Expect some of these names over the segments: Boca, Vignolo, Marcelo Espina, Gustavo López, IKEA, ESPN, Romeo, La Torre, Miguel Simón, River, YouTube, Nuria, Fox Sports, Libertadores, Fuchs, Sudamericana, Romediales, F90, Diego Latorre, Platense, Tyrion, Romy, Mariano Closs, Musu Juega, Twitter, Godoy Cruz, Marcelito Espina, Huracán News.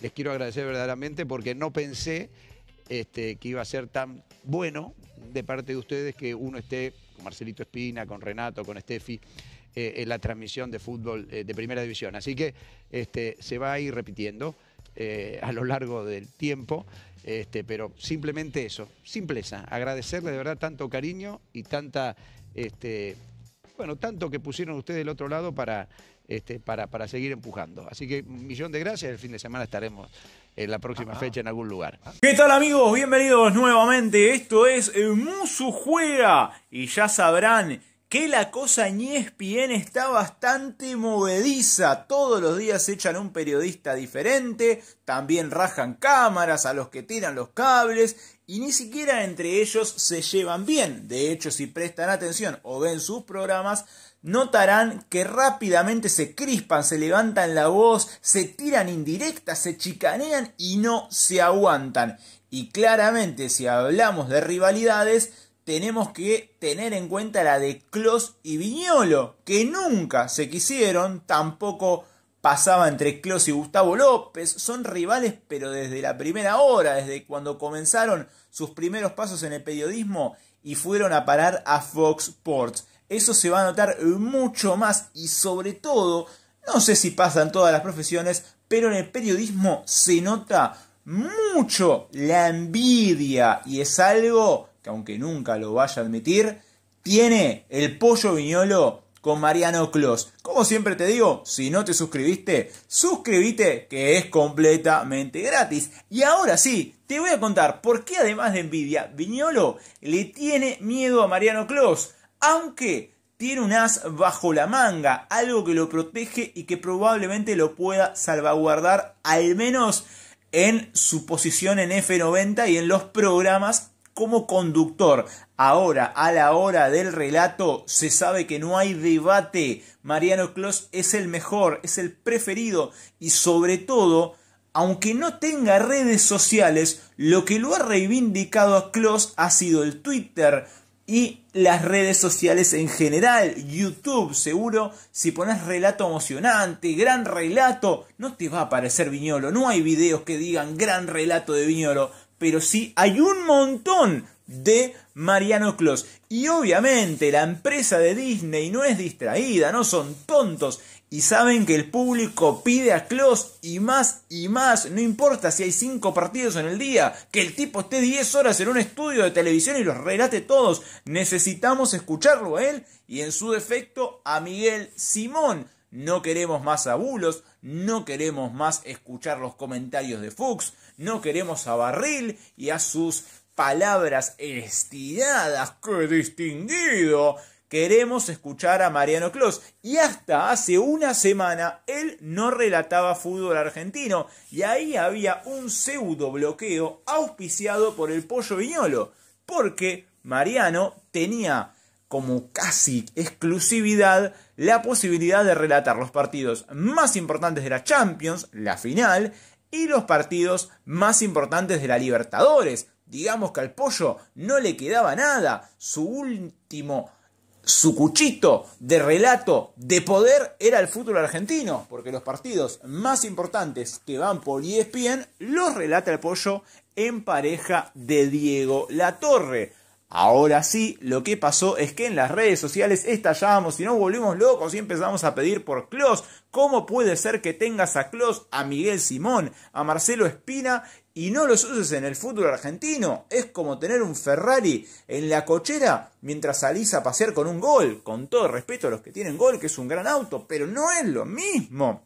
les quiero agradecer verdaderamente porque no pensé que iba a ser tan bueno de parte de ustedes que uno esté con Marcelito Espina, con Renato, con Steffi, en la transmisión de fútbol de Primera División. Así que se va a ir repitiendo a lo largo del tiempo, pero simplemente eso, simpleza, agradecerle de verdad tanto cariño y tanta... bueno, tanto que pusieron ustedes del otro lado para seguir empujando. Así que un millón de gracias. El fin de semana estaremos en la próxima fecha en algún lugar. ¿Qué tal, amigos? Bienvenidos nuevamente. Esto es Musu Juega. Y ya sabrán que la cosa en ESPN está bastante movediza. Todos los días echan un periodista diferente. También rajan cámaras a los que tiran los cables. Y ni siquiera entre ellos se llevan bien. De hecho, si prestan atención o ven sus programas, notarán que rápidamente se crispan, se levantan la voz, se tiran indirectas, se chicanean y no se aguantan. Y claramente, si hablamos de rivalidades, tenemos que tener en cuenta la de Closs y Vignolo, que nunca se quisieron, tampoco pasaba entre Closs y Gustavo López. Son rivales, pero desde la primera hora, desde cuando comenzaron sus primeros pasos en el periodismo y fueron a parar a Fox Sports. Eso se va a notar mucho más y sobre todo, no sé si pasa en todas las profesiones, pero en el periodismo se nota mucho la envidia y es algo que, aunque nunca lo vaya a admitir, tiene el pollo Vignolo con Mariano Closs. Como siempre te digo, si no te suscribiste, suscríbete, que es completamente gratis. Y ahora sí, te voy a contar por qué, además de envidia, Vignolo le tiene miedo a Mariano Closs, aunque tiene un as bajo la manga, algo que lo protege y que probablemente lo pueda salvaguardar, al menos en su posición en F90 y en los programas como conductor. Ahora, a la hora del relato, se sabe que no hay debate. Mariano Closs es el mejor, es el preferido y sobre todo, aunque no tenga redes sociales, lo que lo ha reivindicado a Closs ha sido el Twitter y las redes sociales en general. YouTube, seguro, si pones relato emocionante, gran relato, no te va a aparecer Vignolo. No hay videos que digan gran relato de Vignolo, pero sí hay un montón de Mariano Closs. Y obviamente la empresa de Disney no es distraída, no son tontos. Y saben que el público pide a Closs y más. No importa si hay 5 partidos en el día, que el tipo esté 10 horas en un estudio de televisión y los relate todos. Necesitamos escucharlo a él y en su defecto a Miguel Simón. No queremos más abulos, no queremos más escuchar los comentarios de Fuchs, no queremos a Barril y a sus palabras estiradas, ¡qué distinguido! Queremos escuchar a Mariano Closs. Y hasta hace una semana él no relataba fútbol argentino y ahí había un pseudo bloqueo auspiciado por el pollo Vignolo, porque Mariano tenía como casi exclusividad la posibilidad de relatar los partidos más importantes de la Champions, la final, y los partidos más importantes de la Libertadores. Digamos que al pollo no le quedaba nada. Su último, su cuchito de relato de poder era el fútbol argentino, porque los partidos más importantes que van por ESPN los relata el pollo en pareja de Diego Latorre. Ahora sí, lo que pasó es que en las redes sociales estallábamos y nos volvimos locos y empezamos a pedir por Closs. ¿Cómo puede ser que tengas a Closs, a Miguel Simón, a Marcelo Espina y no los uses en el fútbol argentino? Es como tener un Ferrari en la cochera mientras salís a pasear con un Gol. Con todo respeto a los que tienen Gol, que es un gran auto, pero no es lo mismo.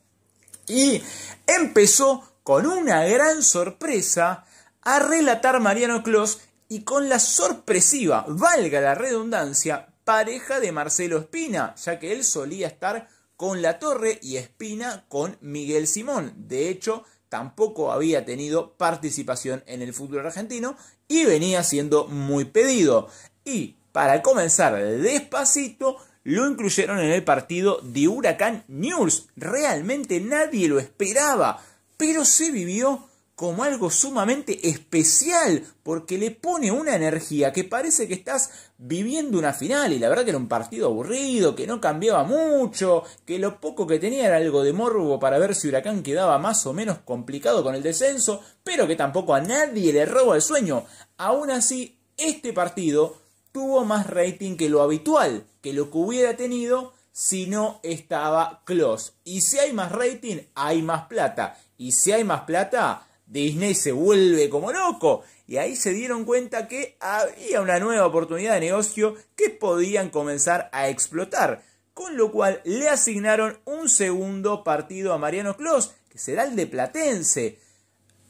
Y empezó con una gran sorpresa a relatar Mariano Closs y con la sorpresiva, valga la redundancia, pareja de Marcelo Espina, ya que él solía estar con La Torre y Espina con Miguel Simón. De hecho, tampoco había tenido participación en el fútbol argentino y venía siendo muy pedido. Y para comenzar despacito, lo incluyeron en el partido de Huracán News. Realmente nadie lo esperaba, pero se vivió como algo sumamente especial, porque le pone una energía que parece que estás viviendo una final, y la verdad que era un partido aburrido, que no cambiaba mucho, que lo poco que tenía era algo de morbo para ver si Huracán quedaba más o menos complicado con el descenso, pero que tampoco a nadie le roba el sueño. Aún así, este partido tuvo más rating que lo habitual, que lo que hubiera tenido si no estaba Closs. Y si hay más rating, hay más plata. Y si hay más plata, Disney se vuelve como loco. Y ahí se dieron cuenta que había una nueva oportunidad de negocio que podían comenzar a explotar. Con lo cual le asignaron un segundo partido a Mariano Closs, que será el de Platense.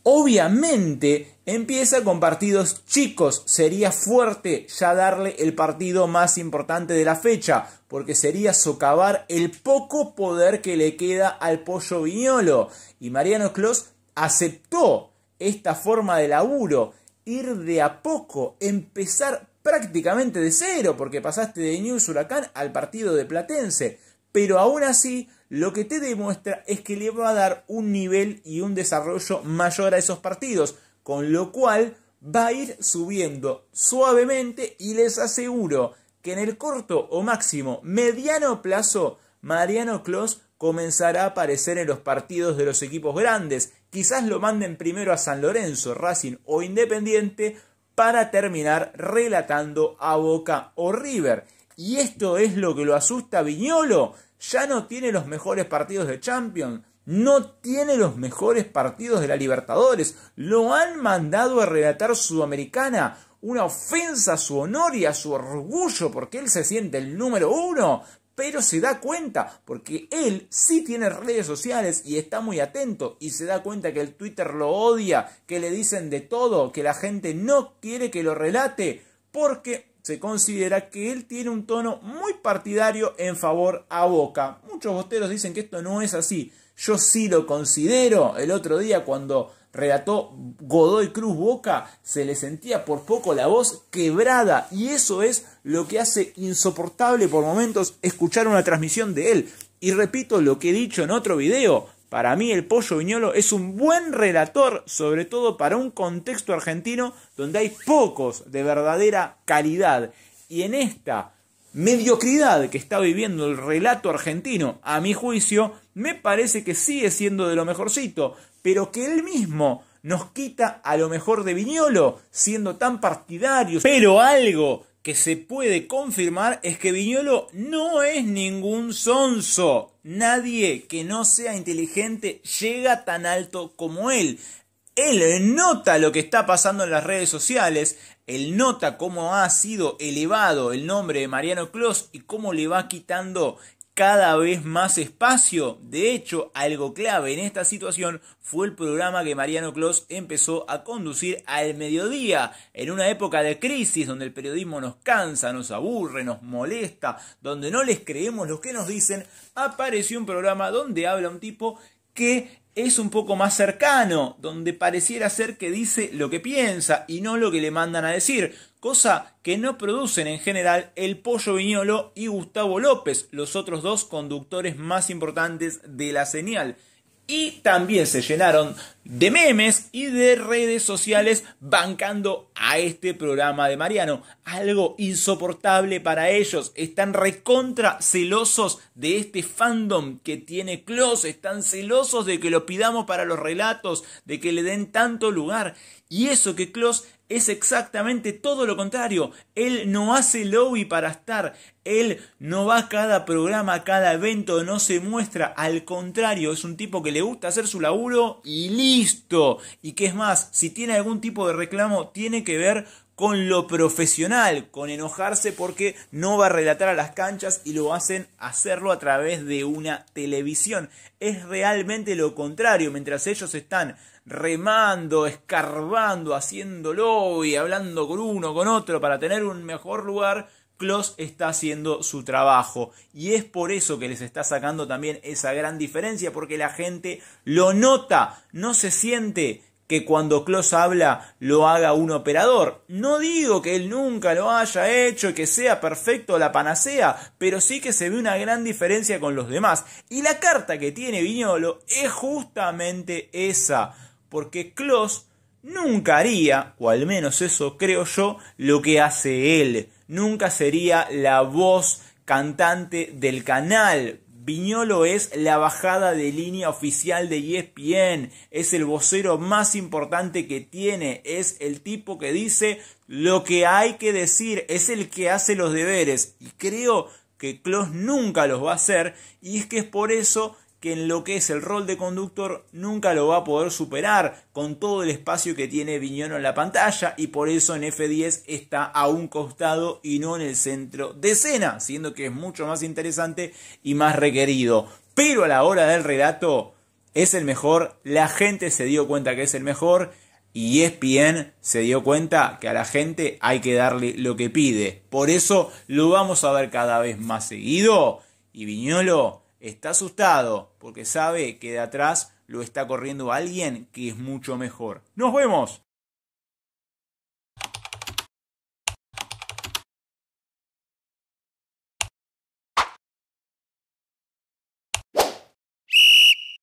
Obviamente empieza con partidos chicos, sería fuerte ya darle el partido más importante de la fecha, porque sería socavar el poco poder que le queda al pollo Vignolo. Y Mariano Closs aceptó esta forma de laburo, ir de a poco, empezar prácticamente de cero, porque pasaste de News Huracán al partido de Platense, pero aún así lo que te demuestra es que le va a dar un nivel y un desarrollo mayor a esos partidos, con lo cual va a ir subiendo suavemente y les aseguro que en el corto o máximo mediano plazo Mariano Closs comenzará a aparecer en los partidos de los equipos grandes. Quizás lo manden primero a San Lorenzo, Racing o Independiente para terminar relatando a Boca o River. Y esto es lo que lo asusta a Vignolo. Ya no tiene los mejores partidos de Champions, no tiene los mejores partidos de la Libertadores. Lo han mandado a relatar Sudamericana, una ofensa a su honor y a su orgullo porque él se siente el número uno. Pero se da cuenta, porque él sí tiene redes sociales y está muy atento y se da cuenta que el Twitter lo odia, que le dicen de todo, que la gente no quiere que lo relate, porque se considera que él tiene un tono muy partidario en favor a Boca. Muchos bosteros dicen que esto no es así. Yo sí lo considero. El otro día cuando relató Godoy Cruz Boca, se le sentía por poco la voz quebrada. Y eso es lo que hace insoportable por momentos escuchar una transmisión de él. Y repito lo que he dicho en otro video. Para mí el pollo Vignolo es un buen relator, sobre todo para un contexto argentino donde hay pocos de verdadera calidad. Y en esta mediocridad que está viviendo el relato argentino, a mi juicio, me parece que sigue siendo de lo mejorcito, pero que él mismo nos quita a lo mejor de Vignolo, siendo tan partidario. Pero algo que se puede confirmar es que Vignolo no es ningún sonso. Nadie que no sea inteligente llega tan alto como él. Él nota lo que está pasando en las redes sociales, él nota cómo ha sido elevado el nombre de Mariano Closs y cómo le va quitando cada vez más espacio. De hecho, algo clave en esta situación fue el programa que Mariano Closs empezó a conducir al mediodía, en una época de crisis donde el periodismo nos cansa, nos aburre, nos molesta, donde no les creemos lo que nos dicen. Apareció un programa donde habla un tipo que es un poco más cercano, donde pareciera ser que dice lo que piensa y no lo que le mandan a decir, cosa que no producen en general el pollo Vignolo y Gustavo López, los otros dos conductores más importantes de la señal. Y también se llenaron de memes y de redes sociales bancando a este programa de Mariano. Algo insoportable para ellos. Están recontra celosos de este fandom que tiene Closs. Están celosos de que lo pidamos para los relatos, de que le den tanto lugar. Y eso que Closs es exactamente todo lo contrario. Él no hace lobby para estar. Él no va a cada programa, a cada evento, no se muestra. Al contrario, es un tipo que le gusta hacer su laburo y listo. Y que es más, si tiene algún tipo de reclamo, tiene que ver con lo profesional, con enojarse porque no va a relatar a las canchas y lo hacen hacerlo a través de una televisión. Es realmente lo contrario, mientras ellos están remando, escarbando, haciendo lobby, hablando con uno, con otro para tener un mejor lugar, Closs está haciendo su trabajo y es por eso que les está sacando también esa gran diferencia, porque la gente lo nota, no se siente que cuando Closs habla lo haga un operador. No digo que él nunca lo haya hecho y que sea perfecto la panacea, pero sí que se ve una gran diferencia con los demás. Y la carta que tiene Vignolo es justamente esa. porque Closs nunca haría, o al menos eso creo yo, lo que hace él. Nunca sería la voz cantante del canal. Vignolo es la bajada de línea oficial de ESPN, es el vocero más importante que tiene, es el tipo que dice lo que hay que decir, es el que hace los deberes, y creo que Closs nunca los va a hacer, y es que es por eso que en lo que es el rol de conductor nunca lo va a poder superar con todo el espacio que tiene Vignolo en la pantalla, y por eso en F10 está a un costado y no en el centro de escena, siendo que es mucho más interesante y más requerido. Pero a la hora del relato es el mejor, la gente se dio cuenta que es el mejor y ESPN se dio cuenta que a la gente hay que darle lo que pide. Por eso lo vamos a ver cada vez más seguido y Vignolo está asustado porque sabe que de atrás lo está corriendo alguien que es mucho mejor. ¡Nos vemos!